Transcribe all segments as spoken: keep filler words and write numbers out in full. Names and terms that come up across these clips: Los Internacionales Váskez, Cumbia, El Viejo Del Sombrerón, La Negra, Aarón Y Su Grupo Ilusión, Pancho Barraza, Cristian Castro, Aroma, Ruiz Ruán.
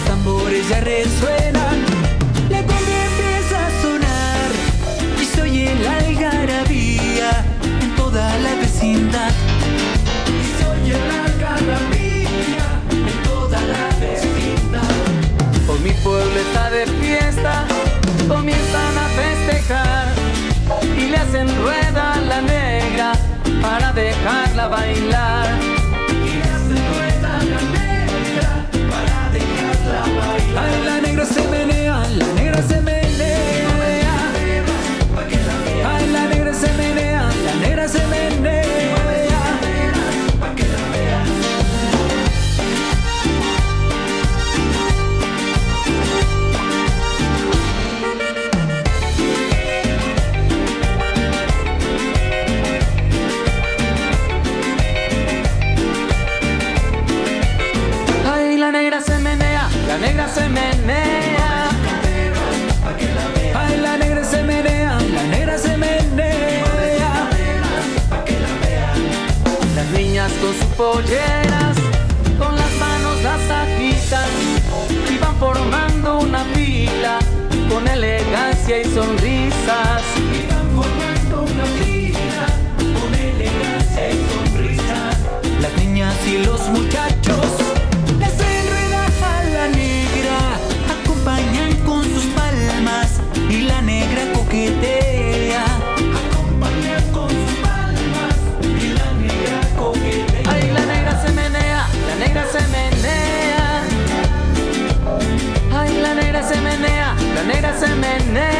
los tambores ya resuenan, la cumbia empieza a sonar y se oye la algarabía en toda la vecindad. Y se oye la algarabía en toda la vecindad. Por mi pueblo está de fiesta, comienzan a festejar y le hacen rueda a la negra para dejarla bailar. Y le hacen rueda a la negra para dejarla bailar. Ay, la negra se menea, la negra se menea. Ay, la negra se menea, la negra se menea. La negra se menea, ay, la negra se menea, la negra se menea. Las niñas con sus polleras, con las manos las agitan y van formando una fila con elegancia y sonrisas. Y van formando una fila con elegancia y sonrisas. Las niñas y los muchachos acompañan con sus palmas y la negra coquetea. Acompañan con sus palmas y la negra coquetea. Ay, la negra se menea, la negra se menea. Ay, la negra se menea, la negra se menea.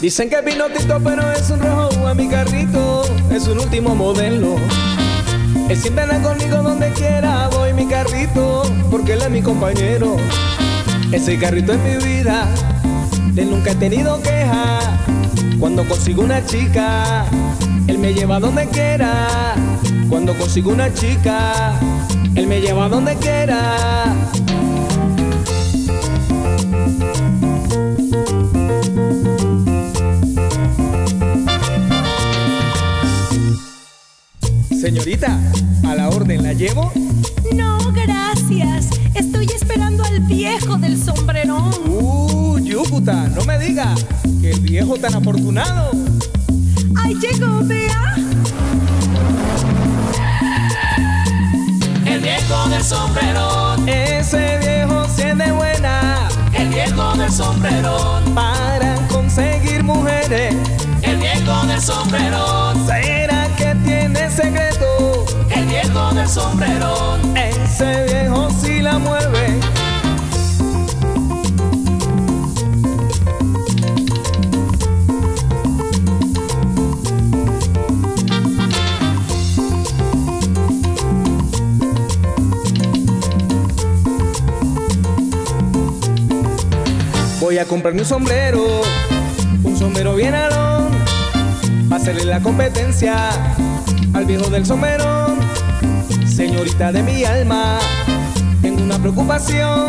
Dicen que es pinotito, pero es un rojo a mi carrito, es un último modelo. Él siempre anda conmigo donde quiera, voy mi carrito, porque él es mi compañero. Ese carrito es mi vida, de él nunca he tenido queja. Cuando consigo una chica, él me lleva donde quiera. Cuando consigo una chica, él me lleva donde quiera. Señorita, a la orden, ¿la llevo? No, gracias. Estoy esperando al viejo del sombrerón. Uh, Yucuta, no me diga. ¡Qué viejo tan afortunado! ¡Ahí llegó, vea! El viejo del sombrerón. Ese viejo sí es de buena. El viejo del sombrerón. Para conseguir mujeres. El viejo del sombrerón. ¿Será que tiene secreto? El viejo del sombrerón. Ese viejo sí la mueve. Voy a comprarme un sombrero, un sombrero bien alón, va a hacerle la competencia al viejo del sombrerón. Señorita de mi alma, tengo una preocupación,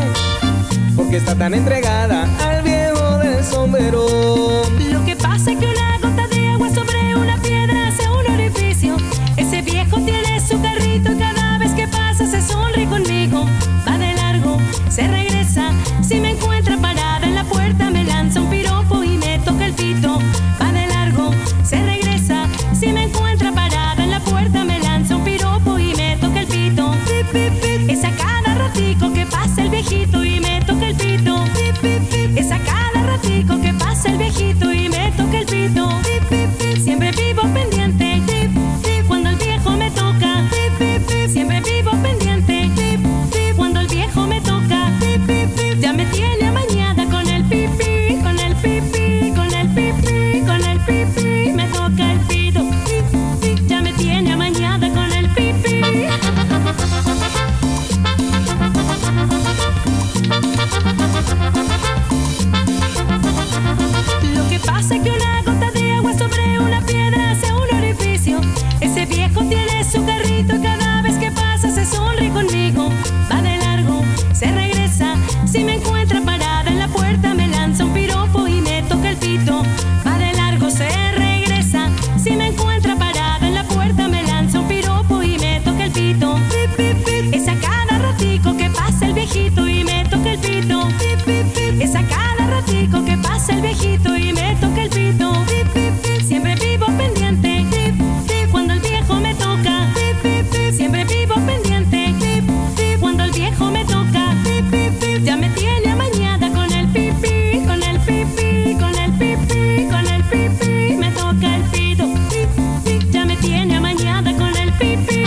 porque está tan entregada al viejo del sombrerón. Lo que pasa es que una gota de agua sobre una piedra hace un orificio. Ese viejo tiene su carrito, cada vez que pasa se sonríe conmigo. Va de largo, se regresa, si me encuentra parada en la puerta me lanza un piropo y me toca el pito. Va de largo, se regresa, si me encuentra parada en la puerta me lanza un piropo y me toca el pito. su carrito, cada vez que pasa se sonríe conmigo. Va de largo, se regresa, si me encuentra parada en la puerta me lanza un piropo y me toca el pito. Va de largo, se regresa, si me encuentra parada en la puerta me lanza un piropo y me toca el pito. Es a cada ratico que pasa el viejito y me toca el pito. Es a cada ratico que pasa el viejito y me toca el pito. Siempre vivo pendiente cuando el viejo me toca. Siempre vivo pendiente cuando el viejo me toca. Ya me tiene amañada con el pipí, con el pipí, con el pipí, con el pipí. Me toca el pito. Ya me tiene amañada con el pipí.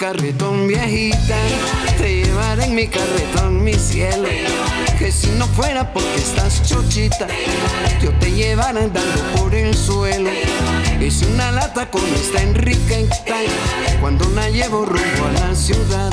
Carretón viejita, te llevaré en mi carretón, mi cielo, que si no fuera porque estás chochita, yo te llevaré andando por el suelo. Es una lata con esta enriqueta, cuando la llevo rumbo a la ciudad.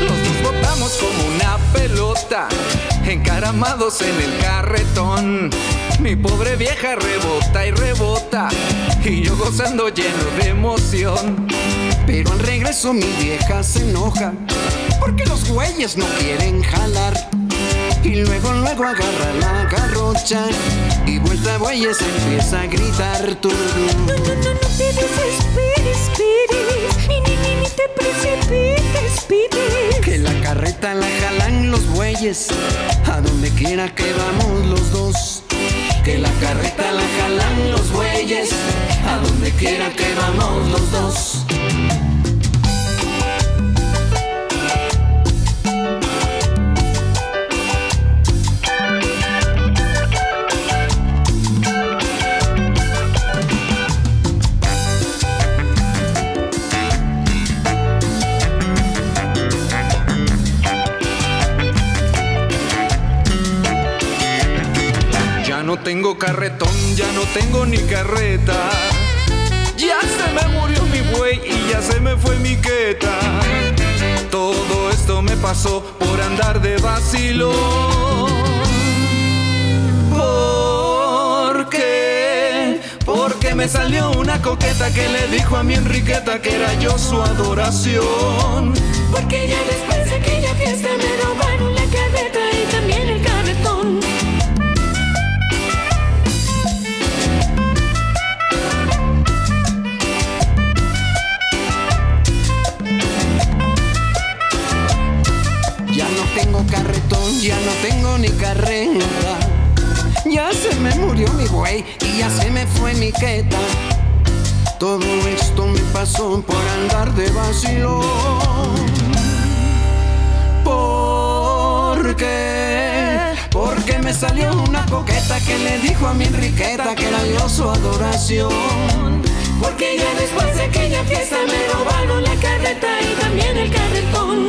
Los dos botamos como una pelota, encaramados en el carretón. Mi pobre vieja rebota y rebota, y yo gozando lleno de emoción. Pero al regreso mi vieja se enoja, porque los güeyes no quieren jalar. Y luego, luego agarra la garrocha, y vuelta a bueyes empieza a gritar tú. No, no, no, no te desesperes, pires, ni, ni, ni, ni te precipites, pires. Que la carreta la jalan los bueyes, a donde quiera que vamos los dos. Que la carreta la jalan los bueyes, a donde quiera que vamos los dos. Ya no tengo carretón, ya no tengo ni carreta. Ya se me murió mi buey y ya se me fue mi queta. Todo esto me pasó por andar de vacilón. ¿Por qué? Porque me salió una coqueta que le dijo a mi Enriqueta que era yo su adoración. Porque ya después de aquella fiesta me robaron la carreta y también el carretón. Tengo carretón, ya no tengo ni carreta. Ya se me murió mi buey y ya se me fue mi queta. Todo esto me pasó por andar de vacilón. ¿Por qué? Porque me salió una coqueta que le dijo a mi Enriqueta que era yo su adoración. Porque ya después de aquella fiesta me robaron la carreta y también el carretón.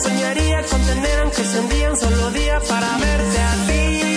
Soñaría con tener aunque sea un día, un solo día para verte a ti.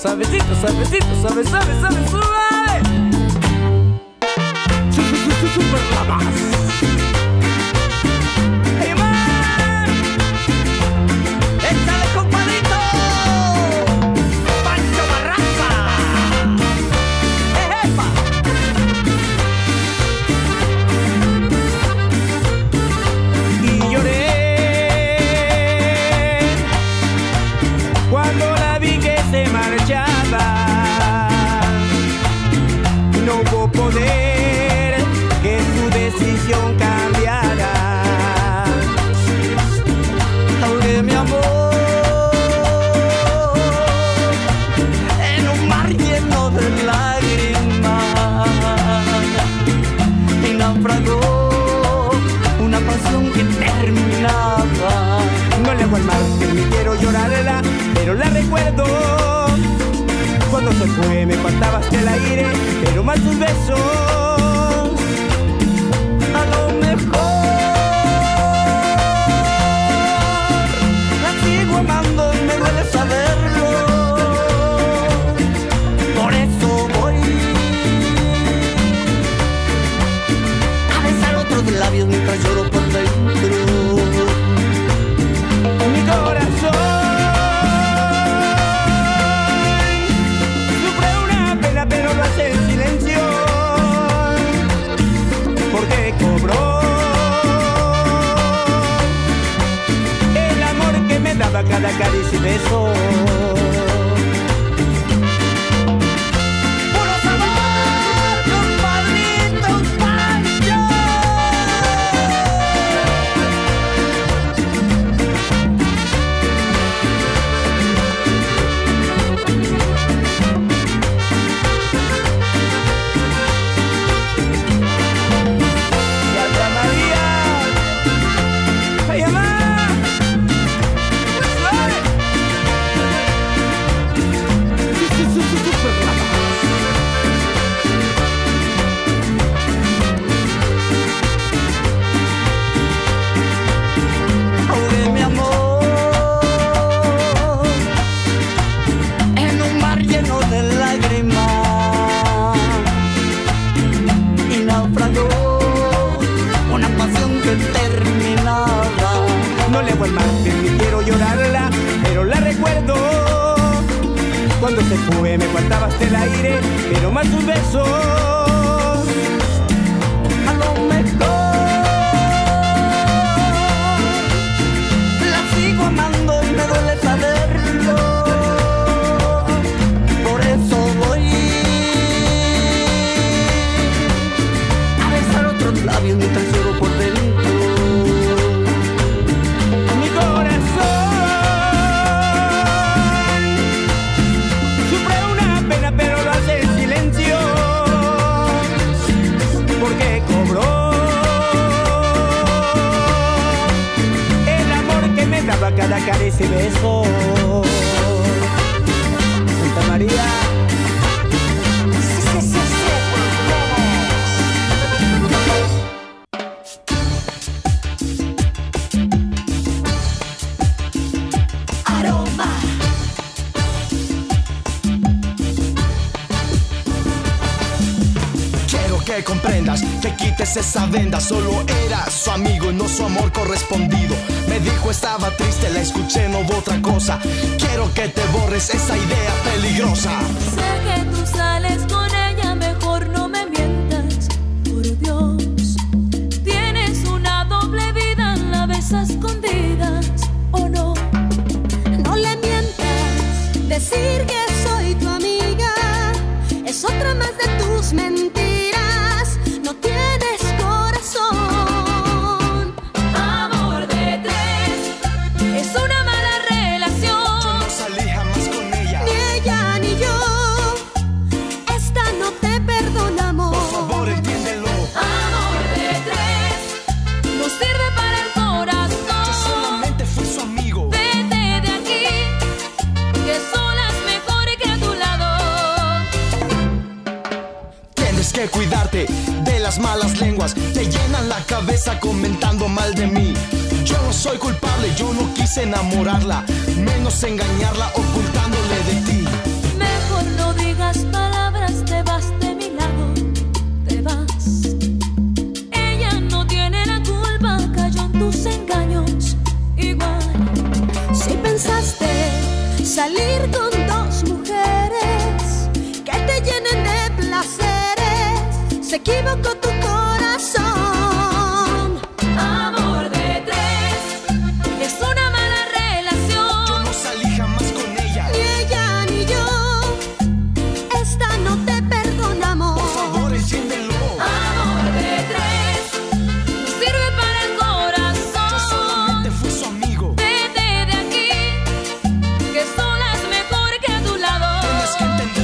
Suavecito, suavecito, suave, suave, suave, suave. Super la más. ¡Hey, man! ¡Échale, compadrito! ¡Pancho Barraza! ¡Ejepa! Y lloré cuando la vi que se marchaba. No hubo poder cambiará. Ahogué mi amor en un mar lleno de lágrimas y naufragó una pasión que terminaba. No le hago al mar que ni quiero llorarla, pero la recuerdo. Cuando se fue me faltaba hasta el aire, pero más tus besos. Mientras lloro por dentro, mi corazón sufre una pena, pero lo hace en silencio, porque cobró el amor que me daba cada caricia y beso. Cuando se fue me faltaba hasta el aire, pero más tus besos. A lo mejor la sigo amando y me duele saberlo. Por eso voy a besar otros labios mientras lloro por dentro. Cada carece y beso. Santa María. Sí, sí, sí, sí. Aroma. Quiero que comprendas, que quites esa venda. Solo era su amigo y no su amor correspondido. Me dijo estaba triste, la escuché, no hubo otra cosa. Quiero que te borres esa idea peligrosa. Sé que tú sales con ella, mejor no me mientas, por Dios. Tienes una doble vida, la ves a escondidas, ¿o no? No le mientas, decir que soy tu amiga es otra más de tus mentiras. Cuidarte de las malas lenguas, te llenan la cabeza comentando mal de mí. Yo no soy culpable, yo no quise enamorarla, menos engañarla ocultándole de ti. Me tus engaños igual. Si pensaste salir con dos mujeres que te llenen de placeres, se equivocó tu corazón. Amor de tres es una mala relación. Yo no salí jamás con ella. Ni ella ni yo. Esta no te perdonamos. Por favor, enciéndelo. Amor de tres no sirve para el corazón. Yo solamente fui su amigo. Vete de aquí, que sola es mejor que a tu lado. Tienes que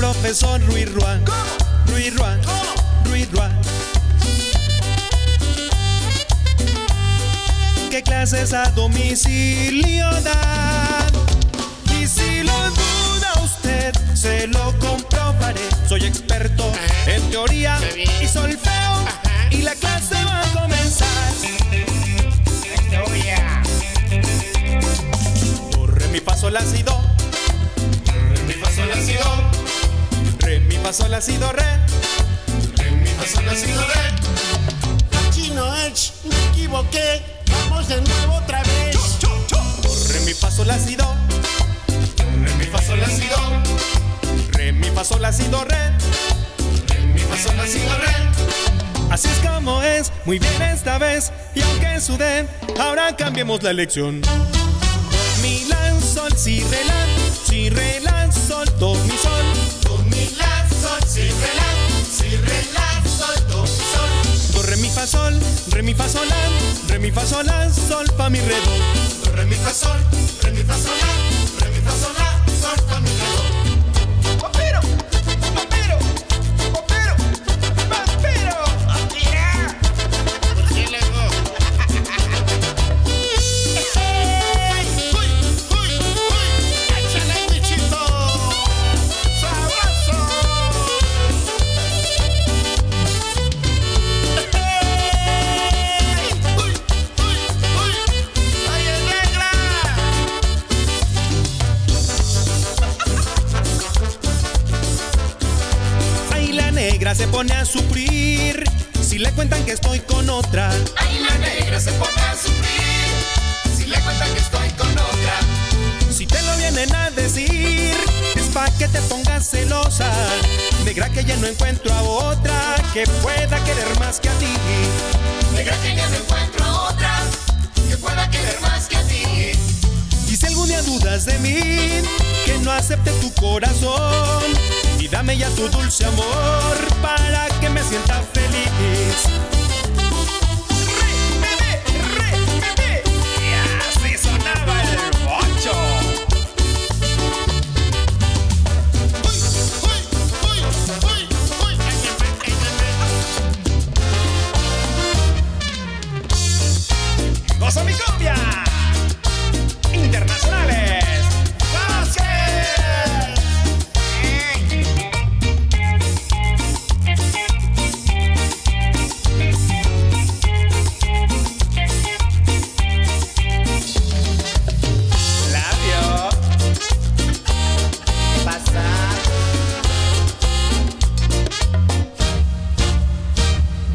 profesor Ruiz Ruán, Ruiz Ruán, Ruiz Ruán. ¿Qué clases a domicilio dan? Y si lo duda usted, se lo comprobaré. Soy experto en teoría y solfeo y la clase va a comenzar. Do, re, mi, fa, sol, la, si, do. Do, re, mi, fa, sol, la, si, do. Re, mi, fa, sol, la, si, do, re. Re, mi, fa, sol, la, si, do, re. Chino, ach, me equivoqué. Vamos de nuevo otra vez. Yo, yo, yo. Do, re, mi, fa, sol, la, si, do. Re, mi, fa, sol, la, si, do. Re, mi, fa, sol, la, si, do, re. Re, mi, fa, sol, la, si, do, re. Así es como es, muy bien esta vez. Y aunque sudé, ahora cambiemos la lección. Mi, la, sol, si, re, la. Si, re, la, sol, do, mi, sol. Si, re, la, si, re, la, sol, do, sol. Do, re, mi, fa, sol, re, mi, fa, sol, la. Re, mi, fa, sol, la, sol, fa, mi, re, do. Do, re, mi, fa, sol, re, mi, fa, sol, la. Re, mi, fa, sol, la, sol, fa, mi, re, do. ¡Papiro! ¡Papiro! ¡Papiro! ¡Papiro! ¡Papira! ¡Qué luego! ¡Hey! ¡Uy! ¡Uy! ¡Uy! ¡Échale el bichito! Se pone a sufrir si le cuentan que estoy con otra. Ay, la negra se pone a sufrir si le cuentan que estoy con otra. Si te lo vienen a decir es pa' que te pongas celosa. Negra, que ya no encuentro a otra que pueda querer más que a ti. Negra, que ya no encuentro a otra que pueda querer más que a ti. Y si algún día dudas de mí, que no acepte tu corazón y dame ya tu dulce amor para que me sienta feliz. ¡Re, bebé, re, bebé! Y así sonaba el ocho. ¡Uy, uy, uy, uy, uy! ¡Ay, ay, ay! ¡Gozo mi copia! ¡Internacionales!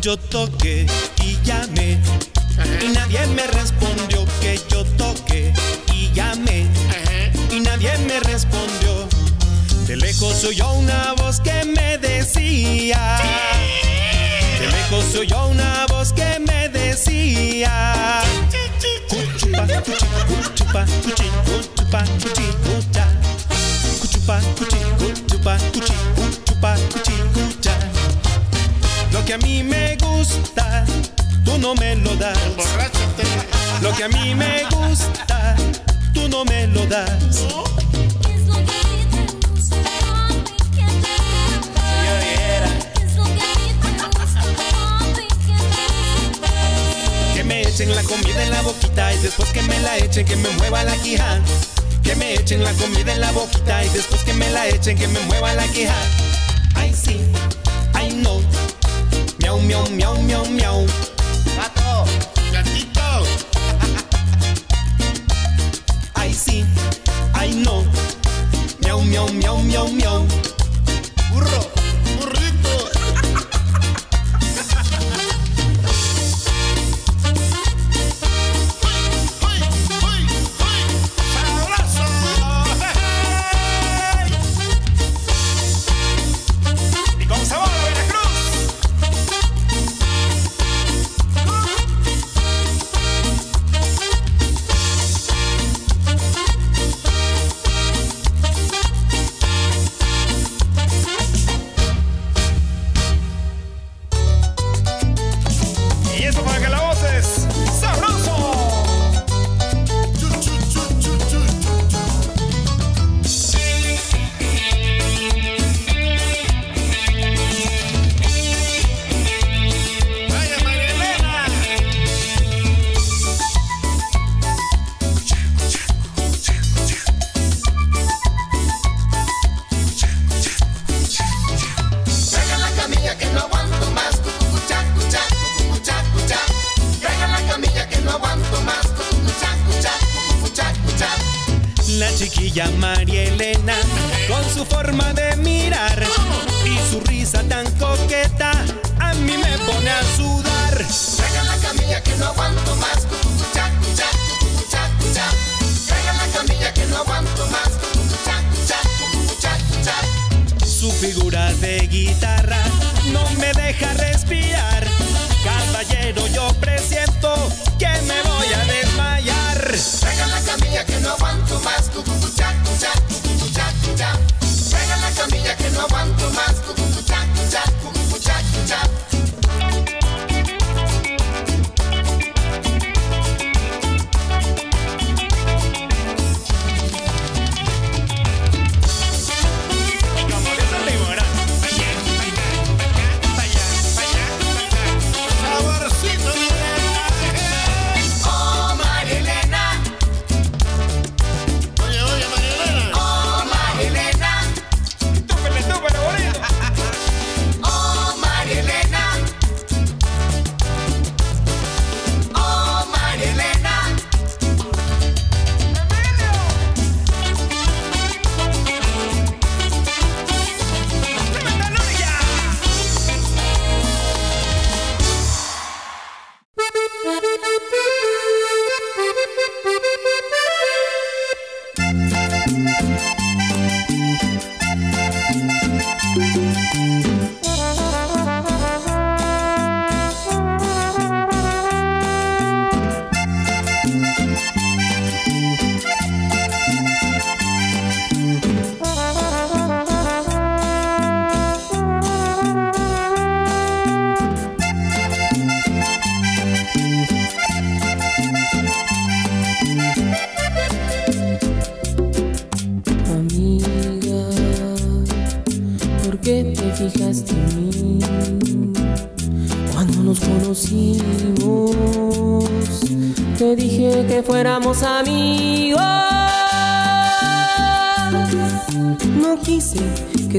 Yo toqué y llamé, ajá, y nadie me respondió. Que yo toqué y llamé, ajá, y nadie me respondió. De lejos oyó una voz que me decía, de lejos oyó una voz que me decía, cuchupa, cuchupa, cuchupa, cuchupa, cuchupa, cuchupa, cuchupa, cuchupa. Lo que a mí me gusta, tú no me lo das. Lo que a mí me gusta, tú no me lo das. Que me echen la comida en la boquita y después que me la echen, que me mueva la quija. Que me echen la comida en la boquita y después que me la echen, que me mueva la quija. Ay sí, ay no. Miau, miau, miau, miau, miau. Gato, gatito. Ay sí, ay no. Miau, miau, miau, miau, miau. Burro.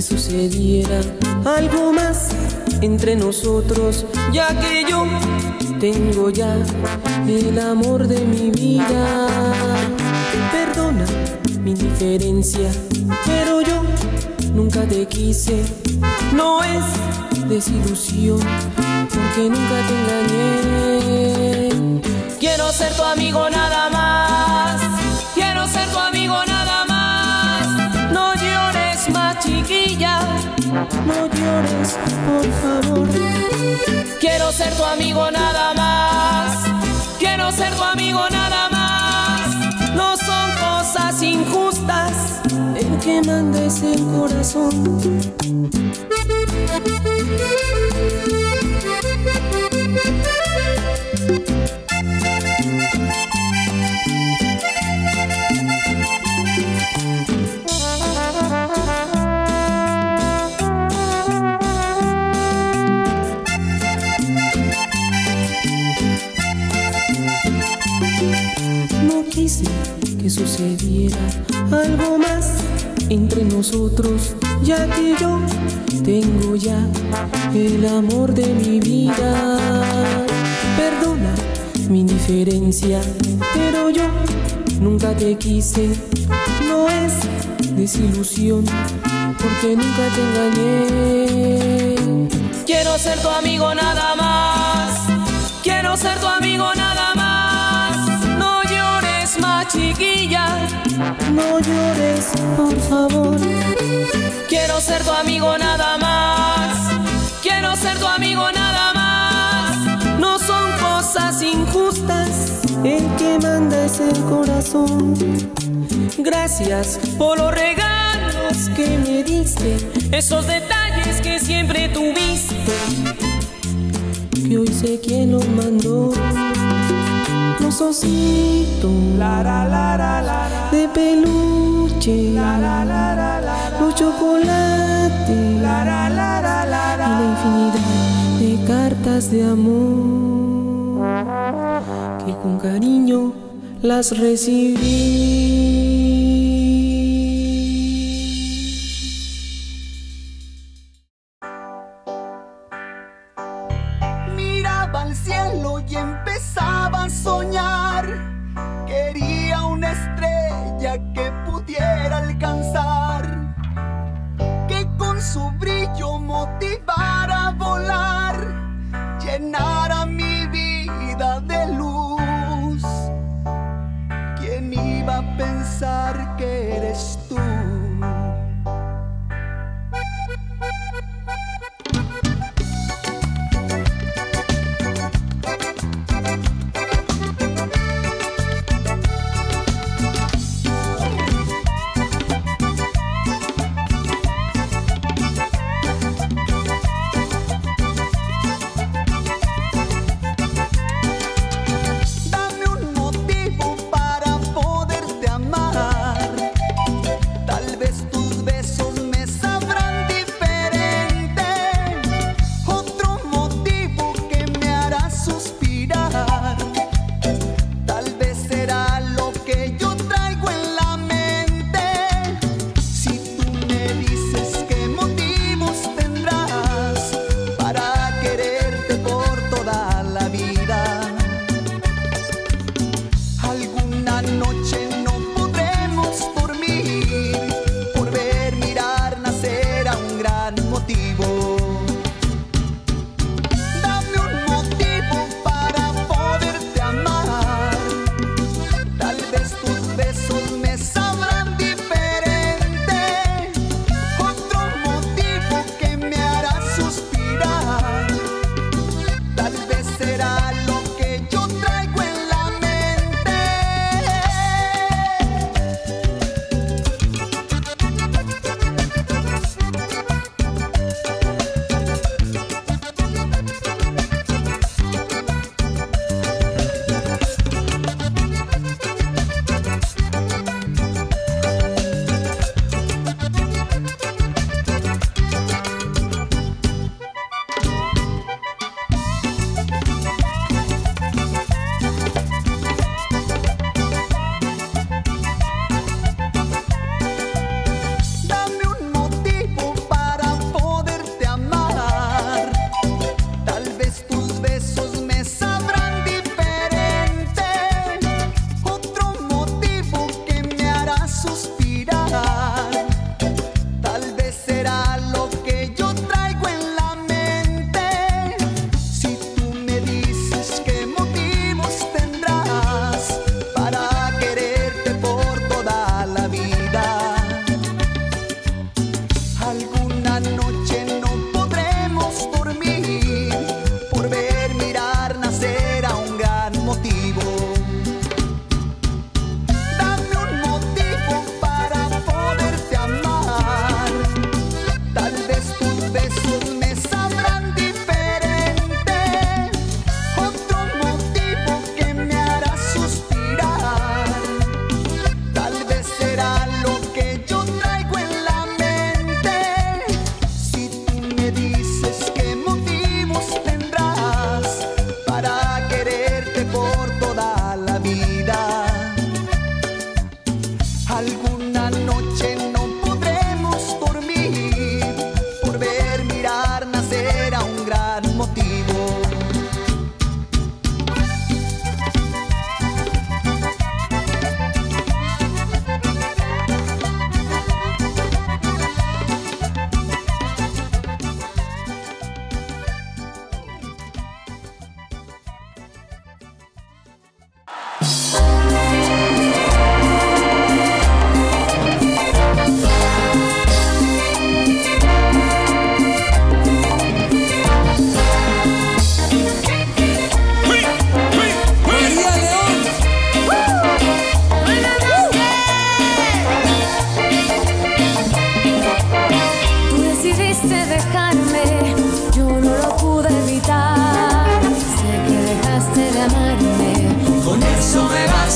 Sucediera algo más entre nosotros, ya que yo tengo ya el amor de mi vida. Perdona mi indiferencia, pero yo nunca te quise. No es desilusión, porque nunca te engañé. Quiero ser tu amigo nada más. Quiero ser tu amigo nada más. No llores más. no llores, por favor. Quiero ser tu amigo nada más, quiero ser tu amigo nada más. No son cosas injustas, el que manda es el corazón. Que sucediera algo más entre nosotros, ya que yo tengo ya el amor de mi vida. Perdona mi indiferencia, pero yo nunca te quise. No es desilusión, porque nunca te engañé. Quiero ser tu amigo nada más, quiero ser tu amigo nada más. Chiquilla, no llores, por favor. Quiero ser tu amigo nada más, quiero ser tu amigo nada más. No son cosas injustas, el que manda es el corazón. Gracias por los regalos que me diste, esos detalles que siempre tuviste, que hoy sé quién los mandó. Los ositos de peluche, los chocolates y la infinidad de cartas de amor que con cariño las recibí.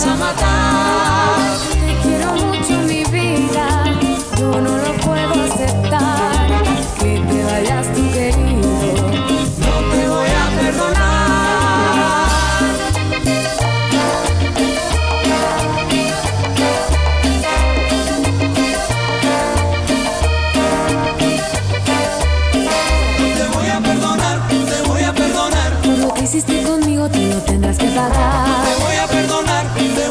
vas a matar. Te quiero mucho, mi vida, yo no lo puedo aceptar. Que te vayas tú, querido, no te voy a perdonar. Te voy a perdonar, te voy a perdonar. Por lo que hiciste conmigo tú no tendrás que pagar. Te voy a perdonar, te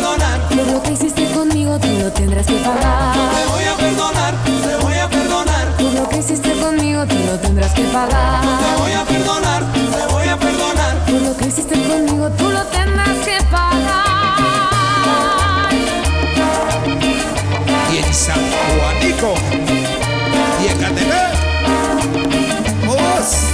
voy a perdonar. Por lo que hiciste conmigo tú no tendrás que pagar. Te voy a perdonar, te voy a perdonar. Por lo que hiciste conmigo tú no tendrás que pagar. Te voy a perdonar, te voy a perdonar. Por lo que hiciste conmigo tú no tendrás que pagar. Y en San Juanico y en Catené, vos.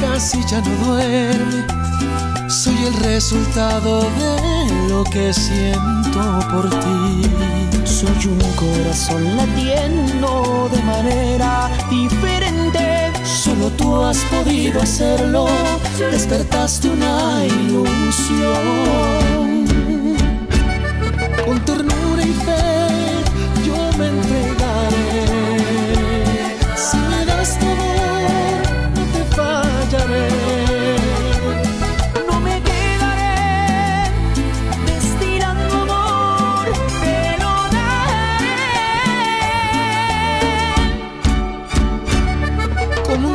casi ya no duerme. Soy el resultado de lo que siento por ti. Soy un corazón latiendo de manera diferente. Solo tú has podido hacerlo. Despertaste una ilusión. Con ternura y fe yo me entregaré. Si me das tu amor, no te fallaré.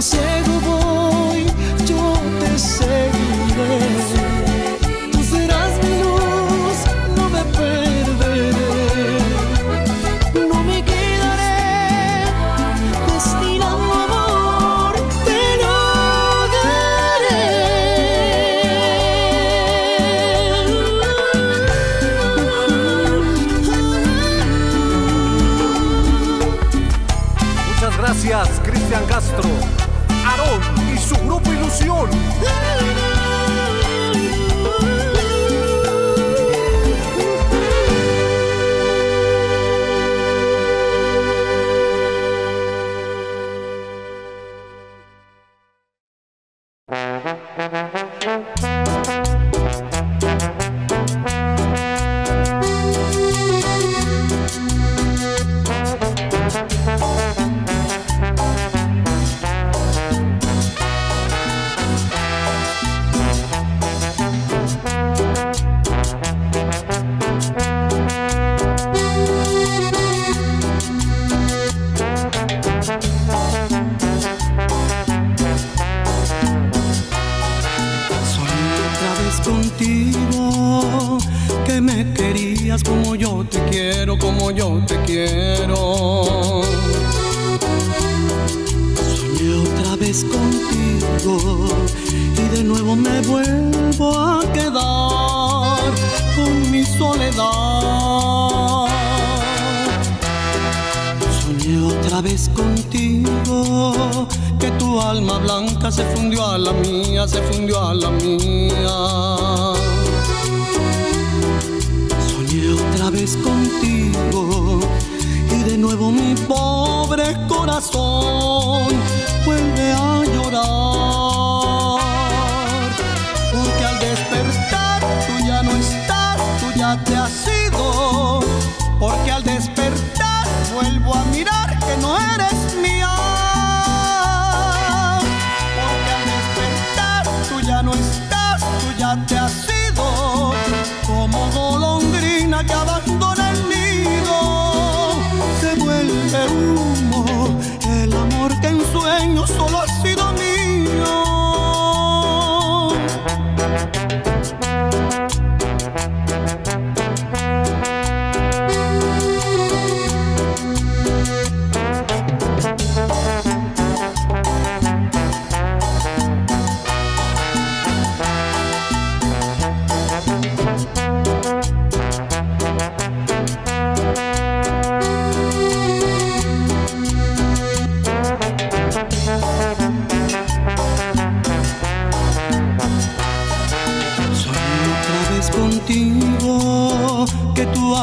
Ciego voy, yo te seguiré. Tú serás mi luz, no me perderé. No me quedaré destinado a amor, te lo daré. Muchas gracias, Cristian Castro. Aarón y su grupo Ilusión. Como yo te quiero, como yo te quiero. Soñé otra vez contigo y de nuevo me vuelvo a quedar con mi soledad. Soñé otra vez contigo, que tu alma blanca se fundió a la mía, se fundió a la mía. Otra vez contigo y de nuevo mi pobre corazón vuelve a llorar, porque al despertar tú ya no estás, tú ya te has ido, porque al despertar vuelvo a mirar que no eres mía, porque al despertar tú ya no estás, tú ya te has ido, como golondrina que abandona el nido, se vuelve humo el amor que en sueños solo ha sido mío.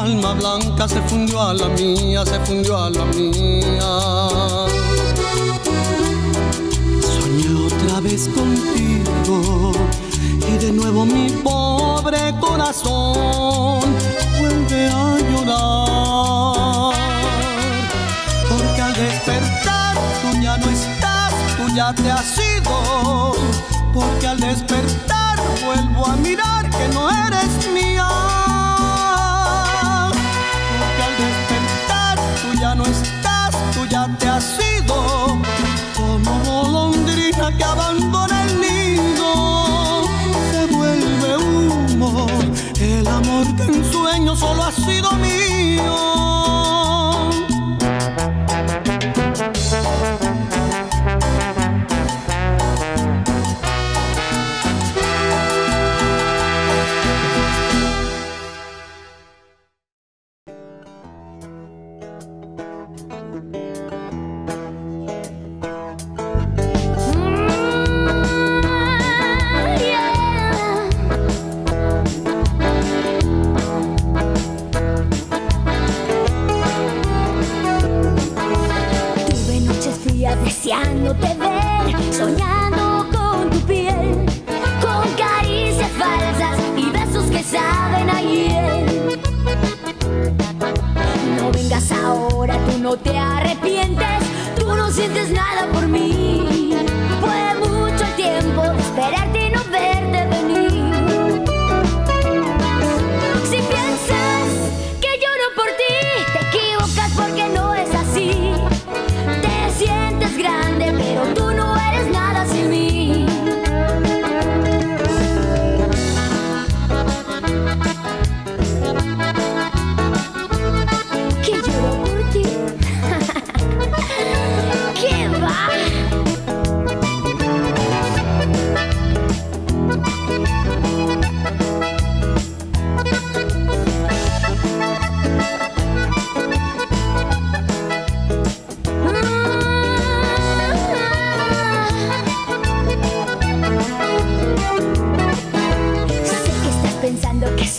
Alma blanca se fundió a la mía, se fundió a la mía. Soñé otra vez contigo y de nuevo mi pobre corazón vuelve a llorar, porque al despertar tú ya no estás, tú ya te has ido, porque al despertar vuelvo a mirar que no eres mía. Ya no estás, tú ya te has ido, como golondrina que abandona el nido, se vuelve humo el amor que en sueños solo ha sido mío. Thank you. mas ahora tú no te arrepientes, tú no sientes nada por mí. Fue mucho el tiempo de esperarte y no verte venir. Si piensas que lloro por ti, te equivocas porque no es así. Te sientes grande, pero tú no eres nada sin mí.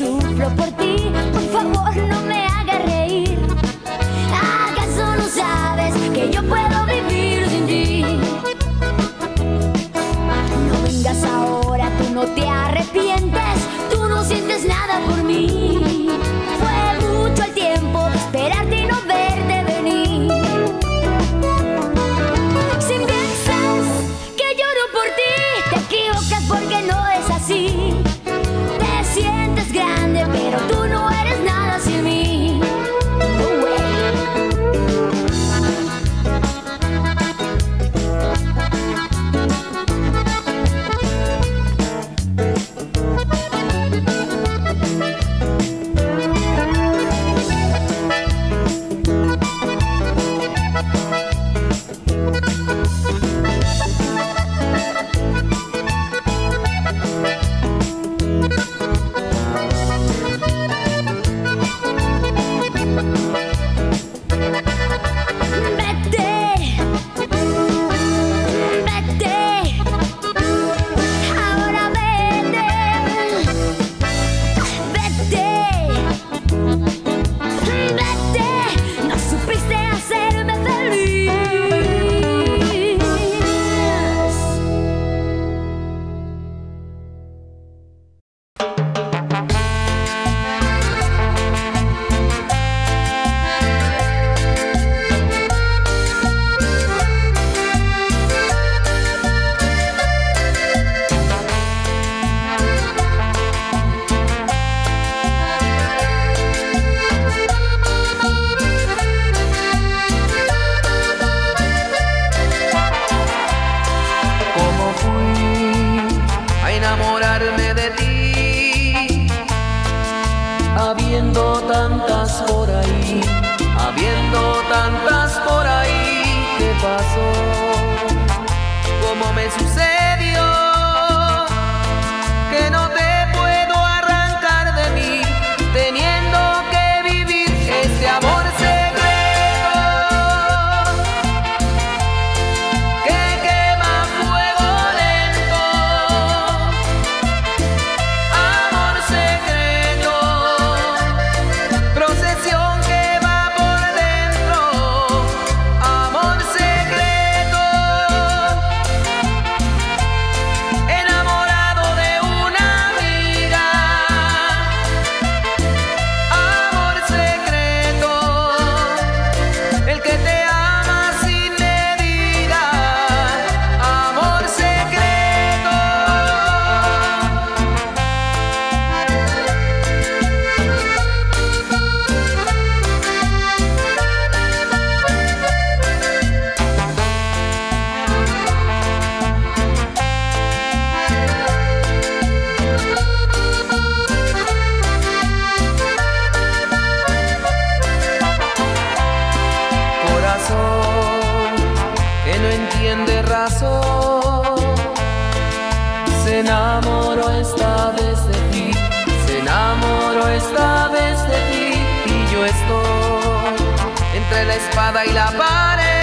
Sufro por ti, por favor no me hagas reír. ¿Acaso no sabes que yo puedo vivir sin ti? No vengas ahora, tú no te arrepientes, tú no sientes nada por mí. Fue mucho el tiempo de esperarte y no verte venir. Si piensas que lloro por ti, te equivocas porque no es así. Sientes grande, pero tú no eres nada sin mí. Espada y la pared.